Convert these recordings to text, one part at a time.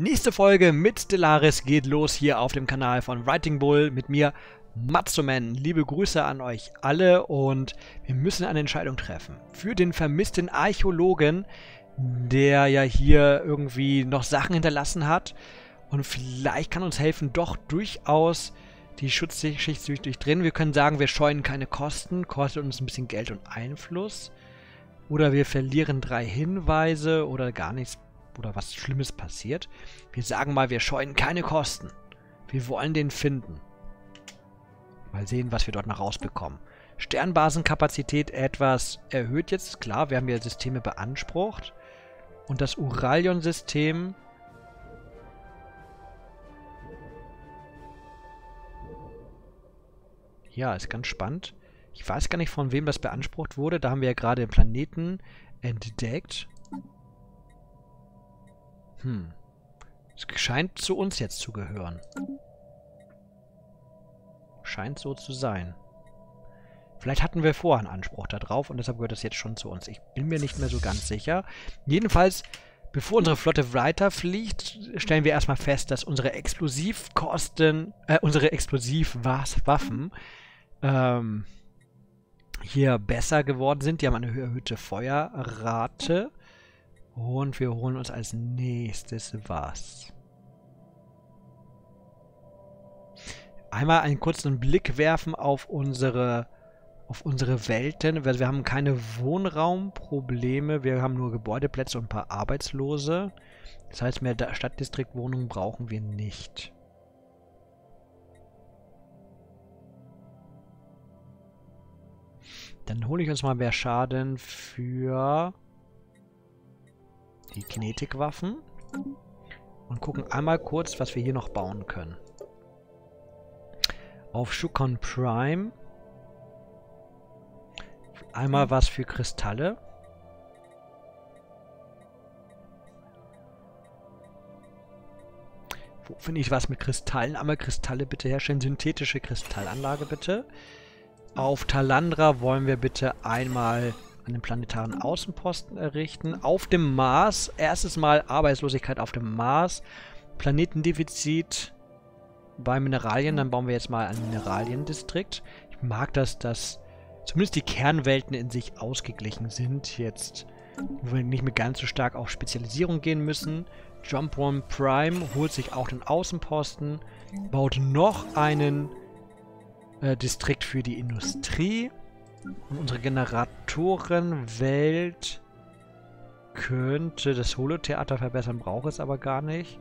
Nächste Folge mit Stellaris geht los hier auf dem Kanal von Writing Bull mit mir, Matzoman. Liebe Grüße an euch alle und wir müssen eine Entscheidung treffen. Für den vermissten Archäologen, der ja hier irgendwie noch Sachen hinterlassen hat und vielleicht kann uns helfen, doch durchaus die Schutzschicht zu durchdringen. Wir können sagen, wir scheuen keine Kosten, kostet uns ein bisschen Geld und Einfluss. Oder wir verlieren 3 Hinweise oder gar nichts oder was Schlimmes passiert. Wir sagen mal, wir scheuen keine Kosten. Wir wollen den finden. Mal sehen, was wir dort noch rausbekommen. Sternbasenkapazität etwas erhöht jetzt. Klar, wir haben ja Systeme beansprucht. Und das Uralion-System... Ja, ist ganz spannend. Ich weiß gar nicht, von wem das beansprucht wurde. Da haben wir ja gerade den Planeten entdeckt. Hm. Es scheint zu uns jetzt zu gehören. Scheint so zu sein. Vielleicht hatten wir vorher einen Anspruch darauf und deshalb gehört das jetzt schon zu uns. Ich bin mir nicht mehr so ganz sicher. Jedenfalls, bevor unsere Flotte weiterfliegt, stellen wir erstmal fest, dass unsere Explosivkosten, unsere Explosivwaffen, hier besser geworden sind. Die haben eine erhöhte Feuerrate. Und wir holen uns als nächstes was. Einmal einen kurzen Blick werfen auf unsere Welten. Wir haben keine Wohnraumprobleme. Wir haben nur Gebäudeplätze und ein paar Arbeitslose. Das heißt, mehr Stadtdistriktwohnungen brauchen wir nicht. Dann hole ich uns mal mehr Schaden für die Kinetikwaffen und gucken einmal kurz, was wir hier noch bauen können. Auf Shukon Prime einmal was für Kristalle. Wo finde ich was mit Kristallen? Einmal Kristalle bitte herstellen. Synthetische Kristallanlage bitte. Auf Talandra wollen wir bitte einmal einen planetaren Außenposten errichten. Auf dem Mars, erstes Mal Arbeitslosigkeit auf dem Mars. Planetendefizit bei Mineralien, dann bauen wir jetzt mal einen Mineraliendistrikt. Ich mag das, dass zumindest die Kernwelten in sich ausgeglichen sind. Jetzt, wo wir nicht mehr ganz so stark auf Spezialisierung gehen müssen. Jump One Prime holt sich auch den Außenposten, baut noch einen Distrikt für die Industrie und unsere Generatorenwelt könnte das Holotheater verbessern, brauche es aber gar nicht.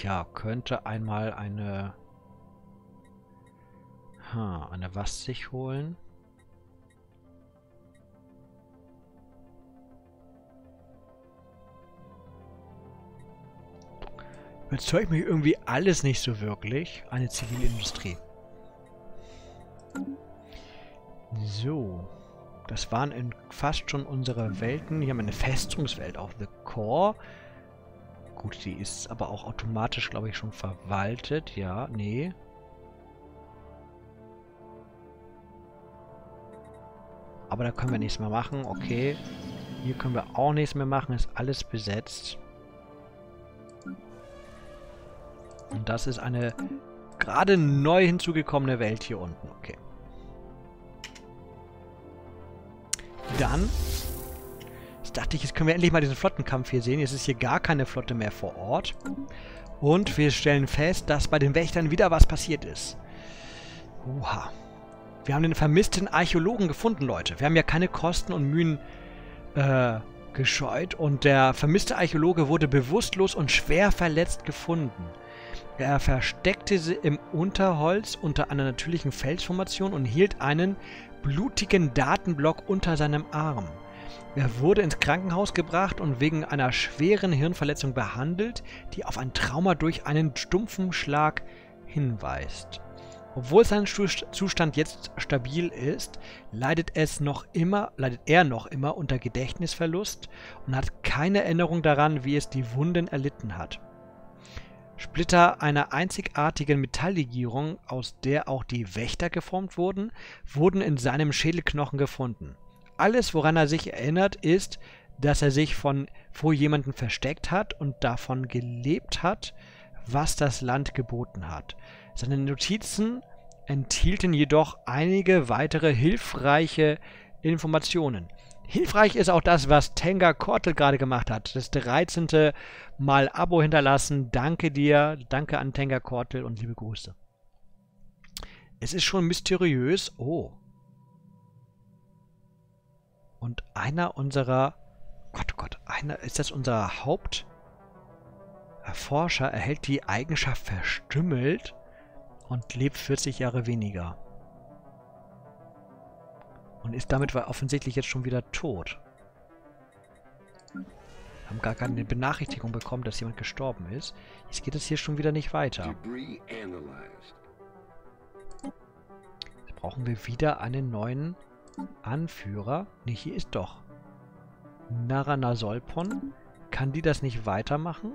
Ja, könnte einmal eine was sich holen. Überzeugt mich irgendwie alles nicht so wirklich. Eine Zivilindustrie. So. Das waren fast schon unsere Welten. Hier haben wir eine Festungswelt auf The Core. Gut, die ist aber auch automatisch, glaube ich, schon verwaltet. Ja, nee. Aber da können wir nichts mehr machen. Okay. Hier können wir auch nichts mehr machen. Ist alles besetzt. Und das ist eine gerade neu hinzugekommene Welt hier unten. Okay. Dann... dachte ich, jetzt können wir endlich mal diesen Flottenkampf hier sehen. Jetzt ist hier gar keine Flotte mehr vor Ort. Und wir stellen fest, dass bei den Wächtern wieder was passiert ist. Oha. Wir haben den vermissten Archäologen gefunden, Leute. Wir haben ja keine Kosten und Mühen gescheut. Und der vermisste Archäologe wurde bewusstlos und schwer verletzt gefunden. Er versteckte sie im Unterholz unter einer natürlichen Felsformation und hielt einen blutigen Datenblock unter seinem Arm. Er wurde ins Krankenhaus gebracht und wegen einer schweren Hirnverletzung behandelt, die auf ein Trauma durch einen stumpfen Schlag hinweist. Obwohl sein Zustand jetzt stabil ist, leidet er noch immer unter Gedächtnisverlust und hat keine Erinnerung daran, wie es die Wunden erlitten hat. Splitter einer einzigartigen Metalllegierung, aus der auch die Wächter geformt wurden, wurden in seinem Schädelknochen gefunden. Alles, woran er sich erinnert, ist, dass er sich vor jemandem versteckt hat und davon gelebt hat, was das Land geboten hat. Seine Notizen enthielten jedoch einige weitere hilfreiche Informationen. Hilfreich ist auch das, was Tenga Kortel gerade gemacht hat. Das 13. Mal Abo hinterlassen. Danke dir, danke an Tenga Kortel und liebe Grüße. Es ist schon mysteriös. Oh. Und einer unserer... ist das unser Haupterforscher? Erhält die Eigenschaft verstümmelt und lebt 40 Jahre weniger. Und ist damit offensichtlich jetzt schon wieder tot. Wir haben gar keine Benachrichtigung bekommen, dass jemand gestorben ist. Jetzt geht es hier schon wieder nicht weiter. Jetzt brauchen wir wieder einen neuen Anführer. Ne, hier ist doch. Naranasolpon. Kann die das nicht weitermachen?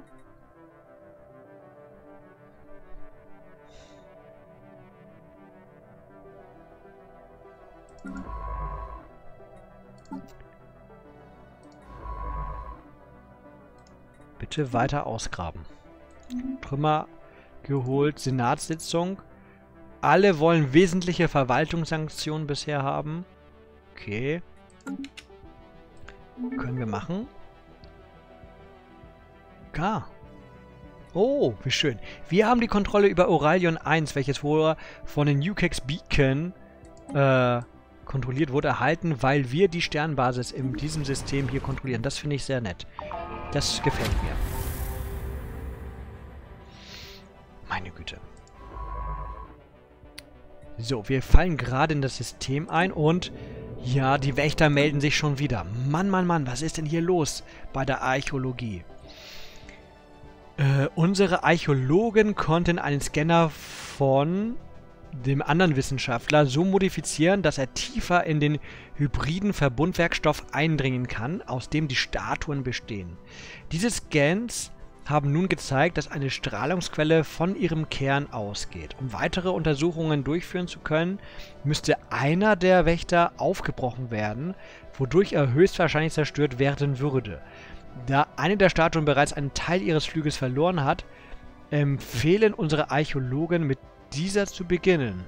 Bitte weiter ausgraben. Trümmer geholt, Senatssitzung. Alle wollen wesentliche Verwaltungssanktionen bisher haben. Okay. Können wir machen? Gar. Oh, wie schön. Wir haben die Kontrolle über Uralion 1, welches vorher von den UKX Beacon kontrolliert wurde, erhalten, weil wir die Sternbasis in diesem System hier kontrollieren. Das finde ich sehr nett. Das gefällt mir. Meine Güte. So, wir fallen gerade in das System ein und... Ja, die Wächter melden sich schon wieder. Mann, was ist denn hier los bei der Archäologie? Unsere Archäologen konnten einen Scanner von dem anderen Wissenschaftler so modifizieren, dass er tiefer in den hybriden Verbundwerkstoff eindringen kann, aus dem die Statuen bestehen. Diese Scans haben nun gezeigt, dass eine Strahlungsquelle von ihrem Kern ausgeht. Um weitere Untersuchungen durchführen zu können, müsste einer der Wächter aufgebrochen werden, wodurch er höchstwahrscheinlich zerstört werden würde. Da eine der Statuen bereits einen Teil ihres Flügels verloren hat, empfehlen unsere Archäologen, mit dieser zu beginnen.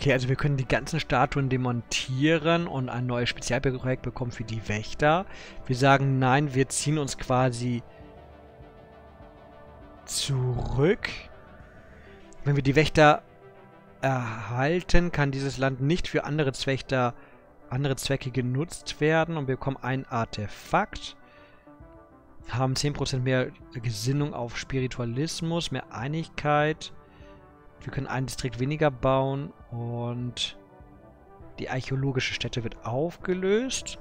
Okay, also wir können die ganzen Statuen demontieren und ein neues Spezialprojekt bekommen für die Wächter. Wir sagen nein, wir ziehen uns quasi zurück. Wenn wir die Wächter erhalten, kann dieses Land nicht für andere Zwecke genutzt werden und wir bekommen ein Artefakt. Haben 10% mehr Gesinnung auf Spiritualismus, mehr Einigkeit. Wir können einen Distrikt weniger bauen und die archäologische Stätte wird aufgelöst.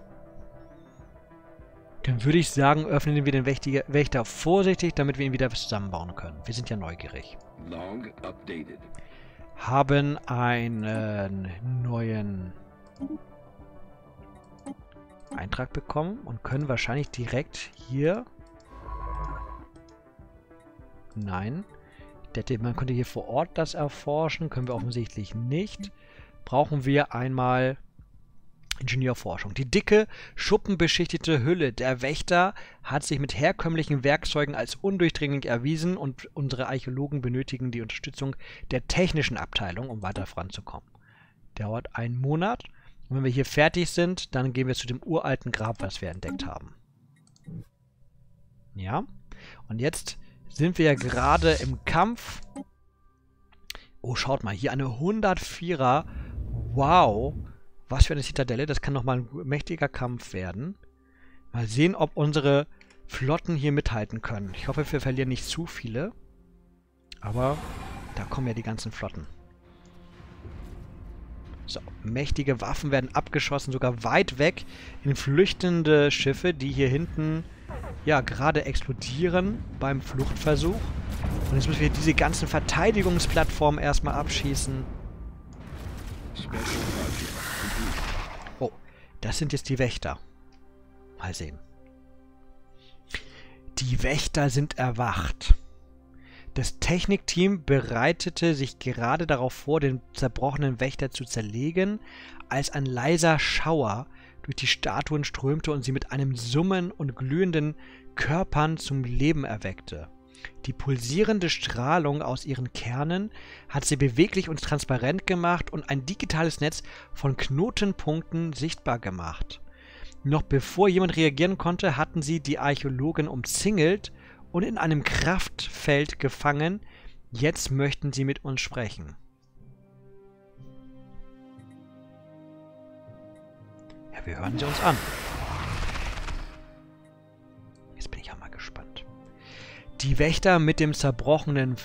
Dann würde ich sagen, öffnen wir den Wächter vorsichtig, damit wir ihn wieder zusammenbauen können. Wir sind ja neugierig. Haben einen neuen Eintrag bekommen und können wahrscheinlich direkt hier... Nein. Man könnte hier vor Ort das erforschen, können wir offensichtlich nicht. Brauchen wir einmal Ingenieurforschung. Die dicke, schuppenbeschichtete Hülle der Wächter hat sich mit herkömmlichen Werkzeugen als undurchdringlich erwiesen und unsere Archäologen benötigen die Unterstützung der technischen Abteilung, um weiter voranzukommen. Dauert einen Monat. Und wenn wir hier fertig sind, dann gehen wir zu dem uralten Grab, was wir entdeckt haben. Ja, und jetzt... sind wir ja gerade im Kampf. Oh, schaut mal, hier eine 104er. Wow, was für eine Zitadelle. Das kann nochmal ein mächtiger Kampf werden. Mal sehen, ob unsere Flotten hier mithalten können. Ich hoffe, wir verlieren nicht zu viele. Aber da kommen ja die ganzen Flotten. So, mächtige Waffen werden abgeschossen, sogar weit weg in flüchtende Schiffe, die hier hinten ja gerade explodieren beim Fluchtversuch. Und jetzt müssen wir diese ganzen Verteidigungsplattformen erstmal abschießen. Oh, das sind jetzt die Wächter. Mal sehen. Die Wächter sind erwacht. Das Technikteam bereitete sich gerade darauf vor, den zerbrochenen Wächter zu zerlegen, als ein leiser Schauer durch die Statuen strömte und sie mit einem Summen und glühenden Körpern zum Leben erweckte. Die pulsierende Strahlung aus ihren Kernen hat sie beweglich und transparent gemacht und ein digitales Netz von Knotenpunkten sichtbar gemacht. Noch bevor jemand reagieren konnte, hatten sie die Archäologen umzingelt und in einem Kraftfeld gefangen. Jetzt möchten sie mit uns sprechen. Ja, wir hören sie uns an. Jetzt bin ich auch mal gespannt. Der Wächter mit dem zerbrochenen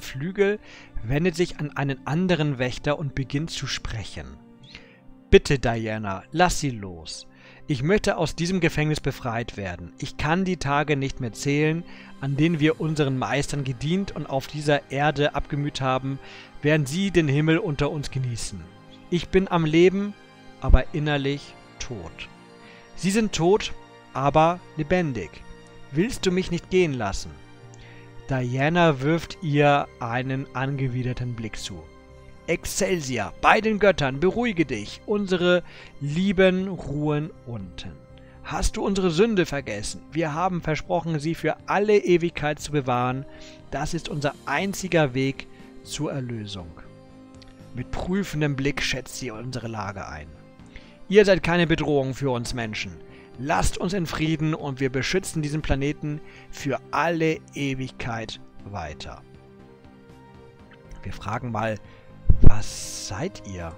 Flügel wendet sich an einen anderen Wächter und beginnt zu sprechen. Bitte, Diana, lass sie los. Ich möchte aus diesem Gefängnis befreit werden. Ich kann die Tage nicht mehr zählen, an denen wir unseren Meistern gedient und auf dieser Erde abgemüht haben, während sie den Himmel unter uns genießen. Ich bin am Leben, aber innerlich tot. Sie sind tot, aber lebendig. Willst du mich nicht gehen lassen? Diana wirft ihr einen angewiderten Blick zu. Excelsior, bei den Göttern, beruhige dich. Unsere Lieben ruhen unten. Hast du unsere Sünde vergessen? Wir haben versprochen, sie für alle Ewigkeit zu bewahren. Das ist unser einziger Weg zur Erlösung. Mit prüfendem Blick schätzt sie unsere Lage ein. Ihr seid keine Bedrohung für uns Menschen. Lasst uns in Frieden und wir beschützen diesen Planeten für alle Ewigkeit weiter. Wir fragen mal, was seid ihr?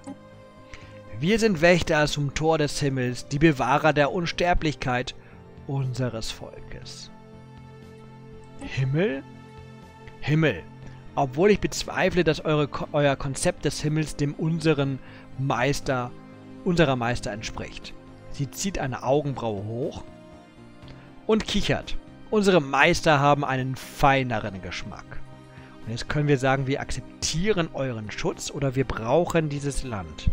Wir sind Wächter zum Tor des Himmels, die Bewahrer der Unsterblichkeit unseres Volkes. Himmel? Himmel. Obwohl ich bezweifle, dass euer Konzept des Himmels dem unserer Meister entspricht. Sie zieht eine Augenbraue hoch und kichert. Unsere Meister haben einen feineren Geschmack. Und jetzt können wir sagen, wir akzeptieren euren Schutz oder wir brauchen dieses Land.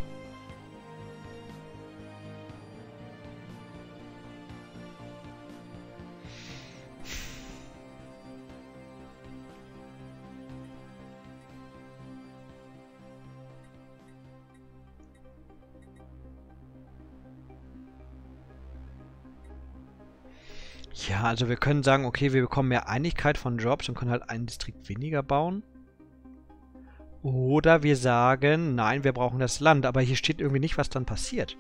Ja, also wir können sagen, okay, wir bekommen mehr Einigkeit von Jobs und können halt einen Distrikt weniger bauen. Oder wir sagen, nein, wir brauchen das Land. Aber hier steht irgendwie nicht, was dann passiert.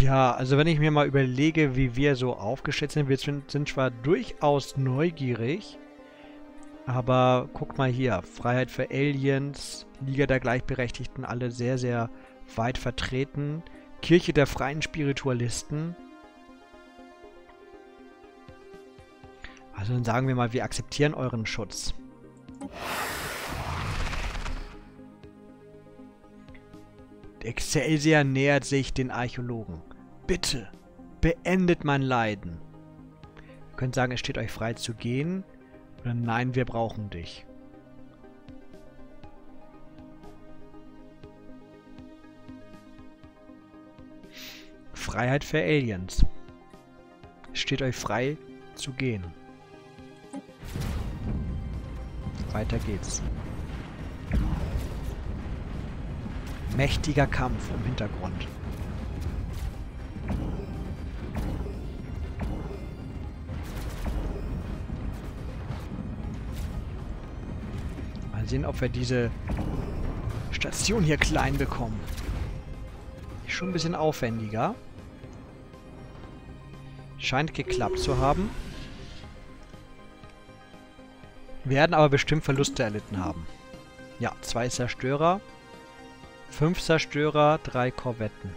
Ja, also wenn ich mir mal überlege, wie wir so aufgestellt sind, wir sind zwar durchaus neugierig. Aber guck mal hier, Freiheit für Aliens, Liga der Gleichberechtigten, alle sehr, sehr weit vertreten. Kirche der freien Spiritualisten. Also dann sagen wir mal, wir akzeptieren euren Schutz. Excelsior nähert sich den Archäologen. Bitte, beendet mein Leiden. Ihr könnt sagen, es steht euch frei zu gehen. Nein, wir brauchen dich. Freiheit für Aliens. Steht euch frei zu gehen. Weiter geht's. Mächtiger Kampf im Hintergrund. Sehen, ob wir diese Station hier klein bekommen. Ist schon ein bisschen aufwendiger. Scheint geklappt zu haben. Werden aber bestimmt Verluste erlitten haben. Ja, 2 Zerstörer, 5 Zerstörer, 3 Korvetten.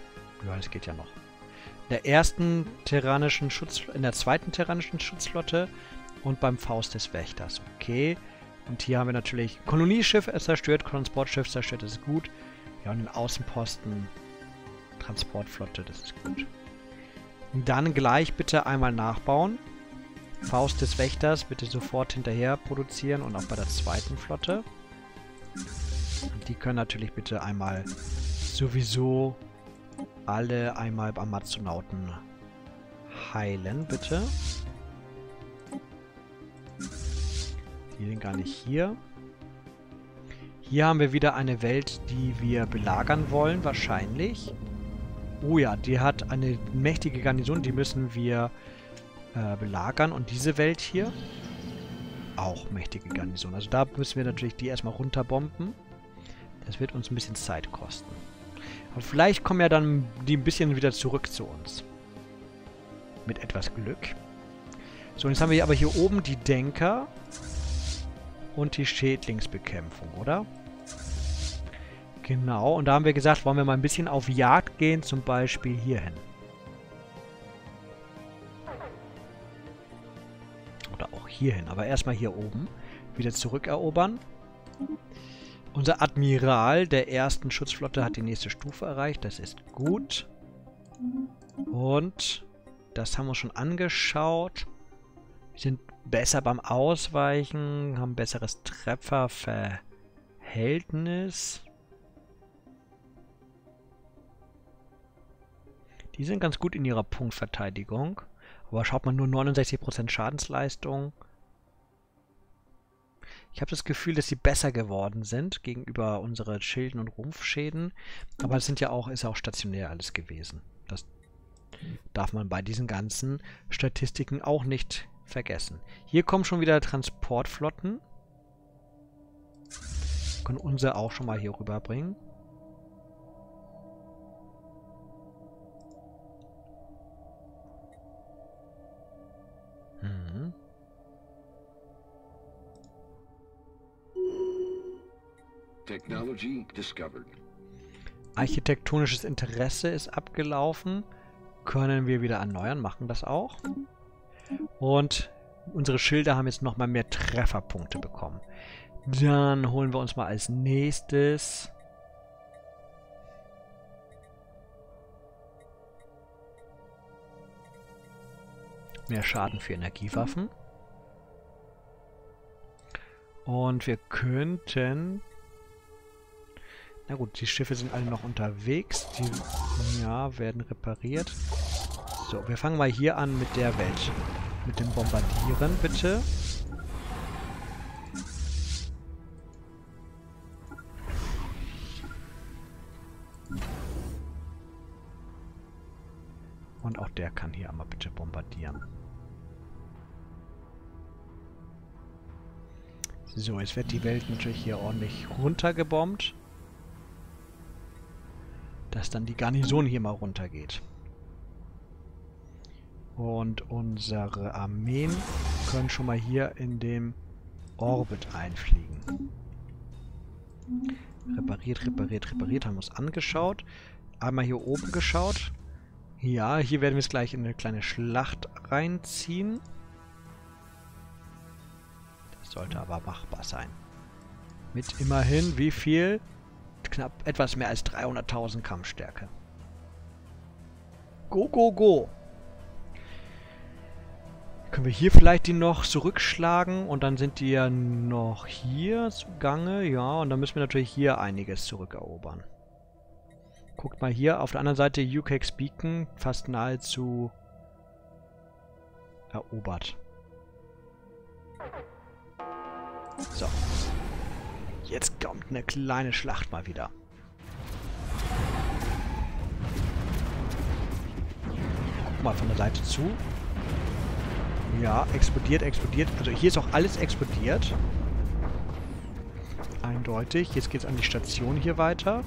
Ja, das geht ja noch. in der zweiten terranischen Schutzflotte und beim Faust des Wächters. Okay. Und hier haben wir natürlich Kolonieschiff ist zerstört, Transportschiff zerstört, das ist gut. Ja, und den Außenposten, Transportflotte, das ist gut. Und dann gleich bitte einmal nachbauen. Faust des Wächters bitte sofort hinterher produzieren und auch bei der zweiten Flotte. Und die können natürlich bitte einmal sowieso alle einmal beim Matzonauten heilen, bitte. Die sind gar nicht hier. Hier haben wir wieder eine Welt, die wir belagern wollen, wahrscheinlich. Oh ja, die hat eine mächtige Garnison, die müssen wir belagern. Und diese Welt hier, auch mächtige Garnison. Also da müssen wir natürlich die erstmal runterbomben. Das wird uns ein bisschen Zeit kosten. Aber vielleicht kommen ja dann die ein bisschen wieder zurück zu uns. Mit etwas Glück. So, und jetzt haben wir aber hier oben die Denker und die Schädlingsbekämpfung, oder? Genau, und da haben wir gesagt, wollen wir mal ein bisschen auf Jagd gehen, zum Beispiel hierhin. Oder auch hierhin, aber erstmal hier oben. Wieder zurückerobern. Unser Admiral der ersten Schutzflotte hat die nächste Stufe erreicht, das ist gut. Und das haben wir schon angeschaut. Wir sind besser beim Ausweichen, haben besseres Trefferverhältnis. Die sind ganz gut in ihrer Punktverteidigung. Aber schaut mal, nur 69% Schadensleistung. Ich habe das Gefühl, dass sie besser geworden sind gegenüber unseren Schilden- und Rumpfschäden. Aber es sind ja auch, ist auch stationär alles gewesen. Das darf man bei diesen ganzen Statistiken auch nicht vergessen. Hier kommen schon wieder Transportflotten. Wir können unsere auch schon mal hier rüberbringen. Mhm. Technology discovered. Architektonisches Interesse ist abgelaufen. Können wir wieder erneuern, machen das auch. Und unsere Schilder haben jetzt nochmal mehr Trefferpunkte bekommen. Dann holen wir uns mal als nächstes mehr Schaden für Energiewaffen. Und wir könnten... Na gut, die Schiffe sind alle noch unterwegs. Die werden repariert. So, wir fangen mal hier an mit der Welt. Mit dem Bombardieren, bitte. Und auch der kann hier einmal bitte bombardieren. So, jetzt wird die Welt natürlich hier ordentlich runtergebombt. Dass dann die Garnison hier mal runtergeht. Und unsere Armeen können schon mal hier in dem Orbit einfliegen. Repariert, repariert, repariert. Haben wir uns angeschaut. Einmal hier oben geschaut. Ja, hier werden wir es gleich in eine kleine Schlacht reinziehen. Das sollte aber machbar sein. Mit immerhin wie viel? Knapp etwas mehr als 300.000 Kampfstärke. Go, go, go! Können wir hier vielleicht die noch zurückschlagen und dann sind die ja noch hier zugange. Ja, und dann müssen wir natürlich hier einiges zurückerobern. Guckt mal hier, auf der anderen Seite UKX Beacon fast nahezu erobert. So. Jetzt kommt eine kleine Schlacht mal wieder. Guck mal von der Seite zu. Ja, explodiert, explodiert. Also hier ist auch alles explodiert. Eindeutig. Jetzt geht es an die Station hier weiter.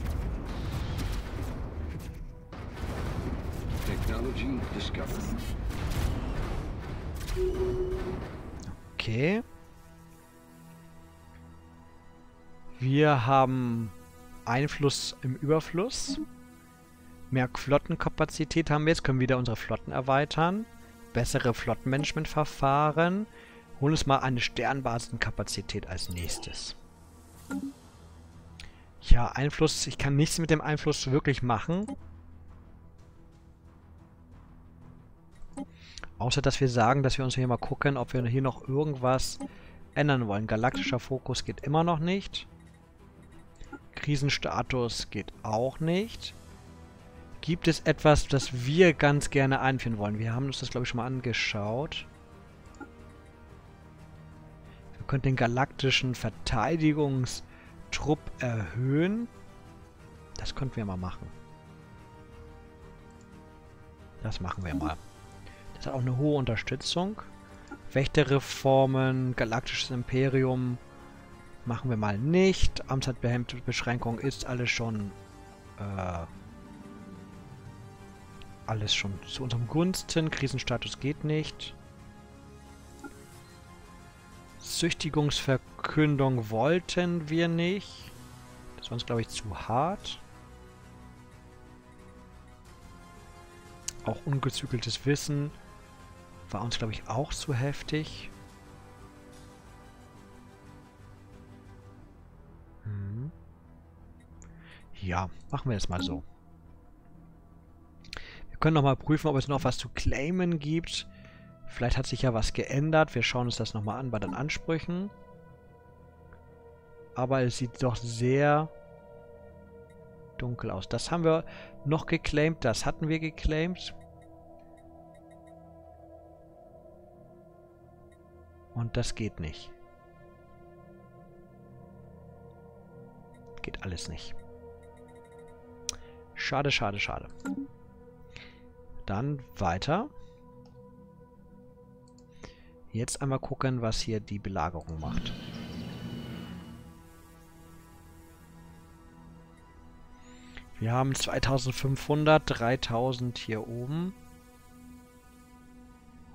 Technology discovered. Okay. Wir haben Einfluss im Überfluss. Mehr Flottenkapazität haben wir jetzt, können wieder unsere Flotten erweitern. Bessere Flottenmanagementverfahren. Holen uns mal eine Sternbasenkapazität als nächstes. Ja, Einfluss. Ich kann nichts mit dem Einfluss wirklich machen. Außer, dass wir sagen, dass wir uns hier mal gucken, ob wir hier noch irgendwas ändern wollen. Galaktischer Fokus geht immer noch nicht. Krisenstatus geht auch nicht. Gibt es etwas, das wir ganz gerne einführen wollen? Wir haben uns das, glaube ich, schon mal angeschaut. Wir könnten den galaktischen Verteidigungstrupp erhöhen. Das könnten wir mal machen. Das machen wir mal. Das hat auch eine hohe Unterstützung. Wächterreformen, galaktisches Imperium machen wir mal nicht. Amtsbeschränkung ist alles schon zu unserem Gunsten. Krisenstatus geht nicht. Züchtigungsverkündung wollten wir nicht. Das war uns, glaube ich, zu hart. Auch ungezügeltes Wissen war uns, glaube ich, auch zu heftig. Ja, machen wir das mal so. Wir können nochmal prüfen, ob es noch was zu claimen gibt. Vielleicht hat sich ja was geändert. Wir schauen uns das nochmal an bei den Ansprüchen. Aber es sieht doch sehr dunkel aus. Das haben wir noch geclaimt. Das hatten wir geclaimt. Und das geht nicht. Geht alles nicht. Schade, schade, schade. Dann weiter. Jetzt einmal gucken, was hier die Belagerung macht. Wir haben 2500, 3000 hier oben.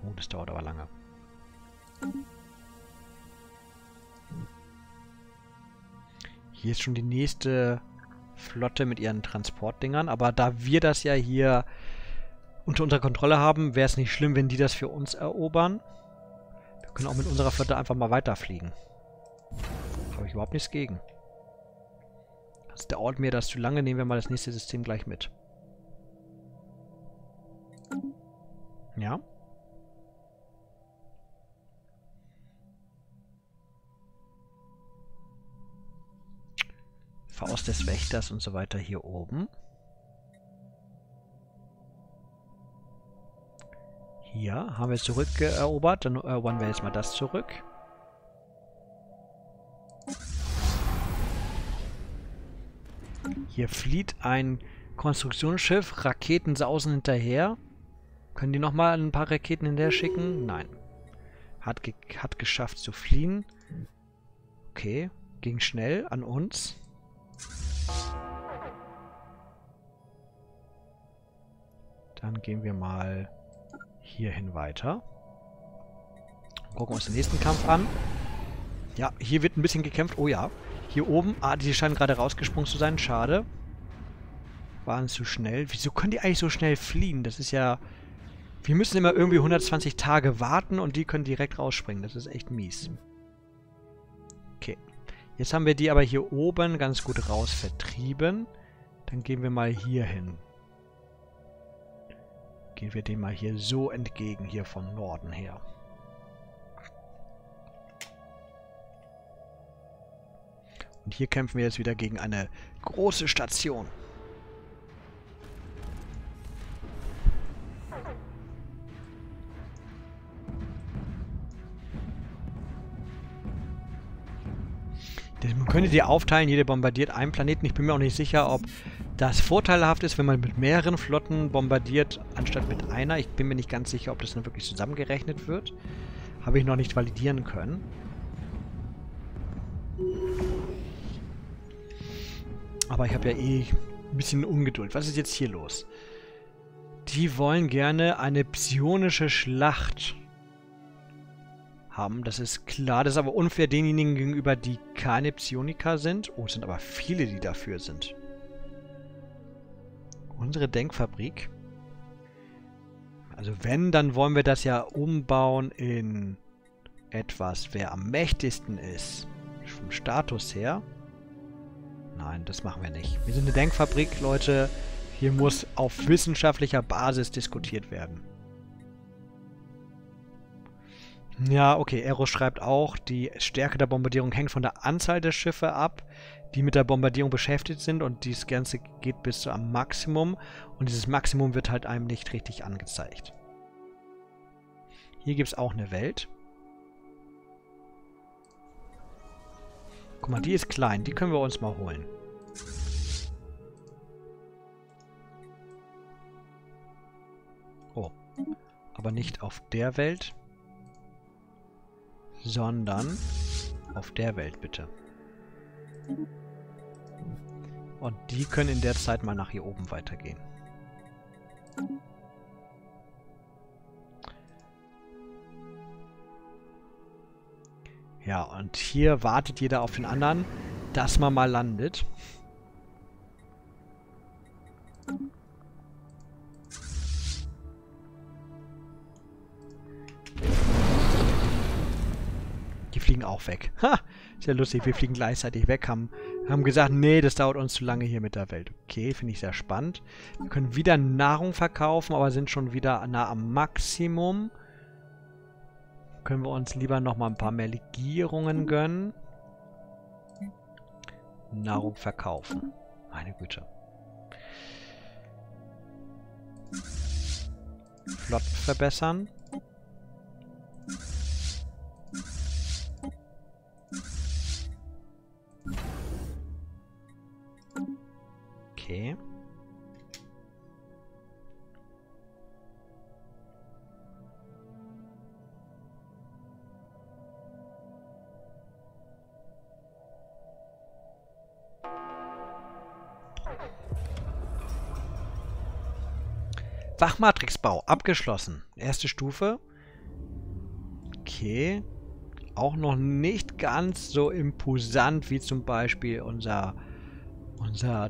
Oh, das dauert aber lange. Hier ist schon die nächste Flotte mit ihren Transportdingern, aber da wir das ja hier unter unserer Kontrolle haben, wäre es nicht schlimm, wenn die das für uns erobern. Wir können auch mit unserer Flotte einfach mal weiterfliegen. Habe ich überhaupt nichts gegen. Das dauert mir das zu lange, nehmen wir mal das nächste System gleich mit. Ja. Faust des Wächters und so weiter hier oben. Hier haben wir es zurückerobert. Dann erobern wir jetzt mal das zurück. Hier flieht ein Konstruktionsschiff. Raketen sausen hinterher. Können die nochmal ein paar Raketen hinterher schicken? Nein. Hat geschafft zu fliehen. Okay. Ging schnell an uns. Dann gehen wir mal hierhin weiter. Gucken uns den nächsten Kampf an. Ja, hier wird ein bisschen gekämpft. Oh ja, hier oben. Ah, die scheinen gerade rausgesprungen zu sein. Schade. Waren zu schnell. Wieso können die eigentlich so schnell fliehen? Das ist ja... Wir müssen immer irgendwie 120 Tage warten und die können direkt rausspringen. Das ist echt mies. Okay. Jetzt haben wir die aber hier oben ganz gut raus vertrieben. Dann gehen wir mal hier hin. Gehen wir dem mal hier so entgegen, hier vom Norden her. Und hier kämpfen wir jetzt wieder gegen eine große Station. Man könnte die aufteilen, jede bombardiert einen Planeten. Ich bin mir auch nicht sicher, ob das vorteilhaft ist, wenn man mit mehreren Flotten bombardiert, anstatt mit einer. Ich bin mir nicht ganz sicher, ob das dann wirklich zusammengerechnet wird. Habe ich noch nicht validieren können. Aber ich habe ja eh ein bisschen Ungeduld. Was ist jetzt hier los? Die wollen gerne eine psionische Schlacht haben. Das ist klar. Das ist aber unfair denjenigen gegenüber, die keine Psioniker sind. Oh, es sind aber viele, die dafür sind. unsere Denkfabrik. Also wenn, dann wollen wir das ja umbauen in etwas, wer am mächtigsten ist. Vom Status her. Nein, das machen wir nicht. Wir sind eine Denkfabrik, Leute. Hier muss auf wissenschaftlicher Basis diskutiert werden. Ja, okay, Ero schreibt auch, die Stärke der Bombardierung hängt von der Anzahl der Schiffe ab, die mit der Bombardierung beschäftigt sind, und dieses Ganze geht bis zum Maximum, und dieses Maximum wird halt einem nicht richtig angezeigt. Hier gibt es auch eine Welt. Guck mal, die ist klein, die können wir uns mal holen. Oh, aber nicht auf der Welt, sondern auf der Welt, bitte. Und die können in der Zeit mal nach hier oben weitergehen. Ja, und hier wartet jeder auf den anderen, dass man mal landet. Die fliegen auch weg. Ha! Ist ja lustig, wir fliegen gleichzeitig weg, haben gesagt, nee, das dauert uns zu lange hier mit der Welt. Okay, finde ich sehr spannend. Wir können wieder Nahrung verkaufen, aber sind schon wieder nah am Maximum. Können wir uns lieber noch mal ein paar mehr Legierungen gönnen. Nahrung verkaufen. Meine Güte. Flott verbessern. Okay. Wachmatrixbau abgeschlossen. Erste Stufe. Okay. Auch noch nicht ganz so imposant wie zum Beispiel unser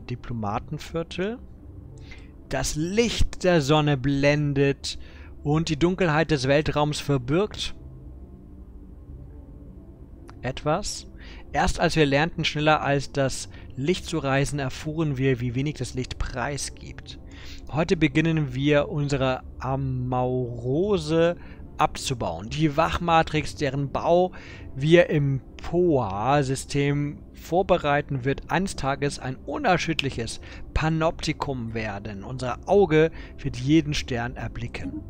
Diplomatenviertel. Das Licht der Sonne blendet und die Dunkelheit des Weltraums verbirgt. Etwas. Erst als wir lernten, schneller als das Licht zu reisen, erfuhren wir, wie wenig das Licht preisgibt. Heute beginnen wir, unsere Amaurose abzubauen. Die Wachmatrix, deren Bau wir im POA-System vorbereiten, wird eines Tages ein unerschütterliches Panoptikum werden. Unser Auge wird jeden Stern erblicken.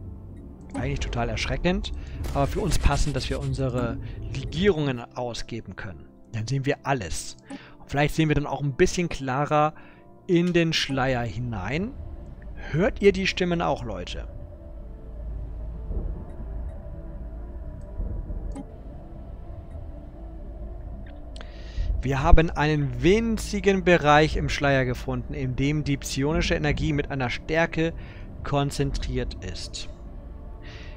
Eigentlich total erschreckend, aber für uns passend, dass wir unsere Legierungen ausgeben können. Dann sehen wir alles. Und vielleicht sehen wir dann auch ein bisschen klarer in den Schleier hinein. Hört ihr die Stimmen auch, Leute? Wir haben einen winzigen Bereich im Schleier gefunden, in dem die psionische Energie mit einer Stärke konzentriert ist,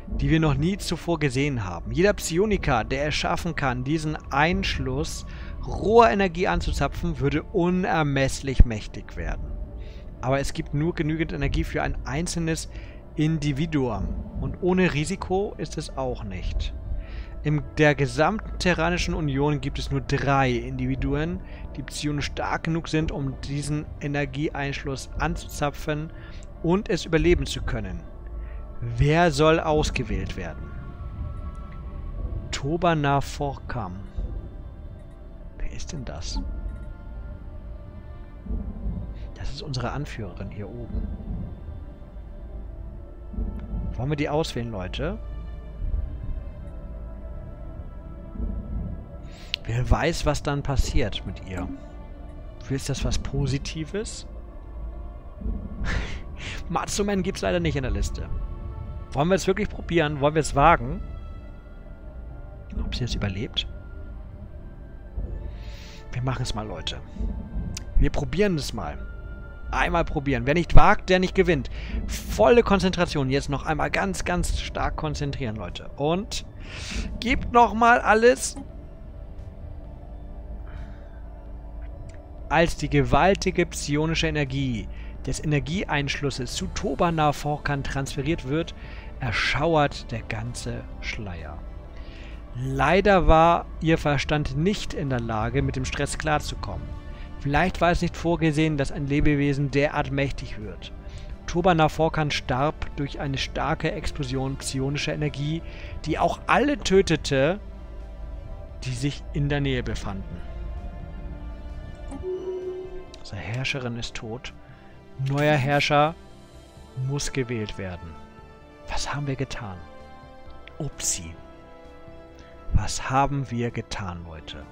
die wir noch nie zuvor gesehen haben. Jeder Psioniker, der es schaffen kann, diesen Einschluss roher Energie anzuzapfen, würde unermesslich mächtig werden. Aber es gibt nur genügend Energie für ein einzelnes Individuum. Und ohne Risiko ist es auch nicht. In der gesamten Terranischen Union gibt es nur 3 Individuen, die psionisch stark genug sind, um diesen Energieeinschluss anzuzapfen und es überleben zu können. Wer soll ausgewählt werden? Tobana Vorkan. Wer ist denn das? Das ist unsere Anführerin hier oben. Wollen wir die auswählen, Leute? Wer weiß, was dann passiert mit ihr? Ist das was Positives? Matzoman gibt es leider nicht in der Liste. Wollen wir es wirklich probieren? Wollen wir es wagen? Ob sie es überlebt? Wir machen es mal, Leute. Wir probieren es mal. Einmal probieren. Wer nicht wagt, der nicht gewinnt. Volle Konzentration. Jetzt noch einmal ganz, ganz stark konzentrieren, Leute. Und gebt nochmal alles. Als die gewaltige psionische Energie des Energieeinschlusses zu Tobana Vorkan transferiert wird, erschauert der ganze Schleier. Leider war ihr Verstand nicht in der Lage, mit dem Stress klarzukommen. Vielleicht war es nicht vorgesehen, dass ein Lebewesen derart mächtig wird. Tobana Vorkan starb durch eine starke Explosion psionischer Energie, die auch alle tötete, die sich in der Nähe befanden. Unsere Herrscherin ist tot. Neuer Herrscher muss gewählt werden. Was haben wir getan? Upsi. Was haben wir getan, Leute?